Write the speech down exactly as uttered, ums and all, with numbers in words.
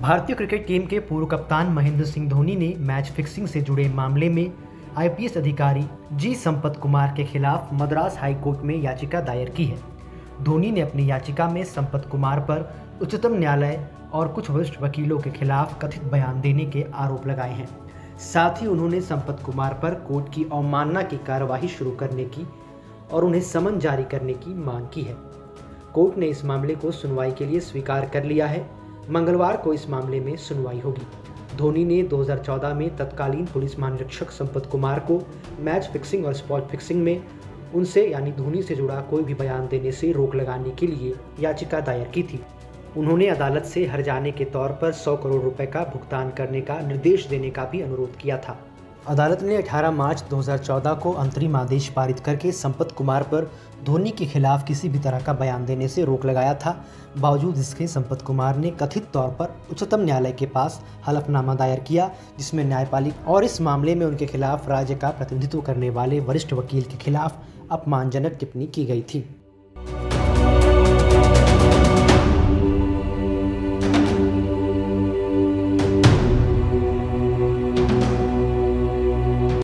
भारतीय cricket team के पूर्व कप्तान महेंद्र सिंह धोनी ने मैच फिक्सिंग से जुड़े मामले में आई पी एस अधिकारी जी संपत कुमार के खिलाफ मद्रास हाई कोर्ट में याचिका दायर की है। धोनी ने अपनी याचिका में संपत कुमार पर उच्चतम न्यायालय और कुछ वरिष्ठ वकीलों के खिलाफ कथित बयान देने के आरोप लगाए हैं। साथ ही उन्होंने संपत कुमार पर कोर्ट की अवमानना की कार्यवाही शुरू करने की और उन्हें समन जारी करने की मांग की है। कोर्ट ने इस मामले को सुनवाई के लिए स्वीकार कर लिया है। मंगलवार को इस मामले में सुनवाई होगी। धोनी ने दो हज़ार चौदह में तत्कालीन पुलिस महानिरीक्षक संपत कुमार को मैच फिक्सिंग और स्पॉट फिक्सिंग में उनसे यानी धोनी से जुड़ा कोई भी बयान देने से रोक लगाने के लिए याचिका दायर की थी। उन्होंने अदालत से हर्जाने के तौर पर सौ करोड़ रुपए का भुगतान करने का निर्देश देने का भी अनुरोध किया था। अदालत ने अठारह मार्च दो हज़ार चौदह को अंतरिम आदेश पारित करके संपत कुमार पर धोनी के खिलाफ किसी भी तरह का बयान देने से रोक लगाया था। बावजूद इसके संपत कुमार ने कथित तौर पर उच्चतम न्यायालय के पास हलफनामा दायर किया, जिसमें न्यायपालिका और इस मामले में उनके खिलाफ राज्य का प्रतिनिधित्व करने वाले वरिष्ठ वकील के खिलाफ अपमानजनक टिप्पणी की गई थी।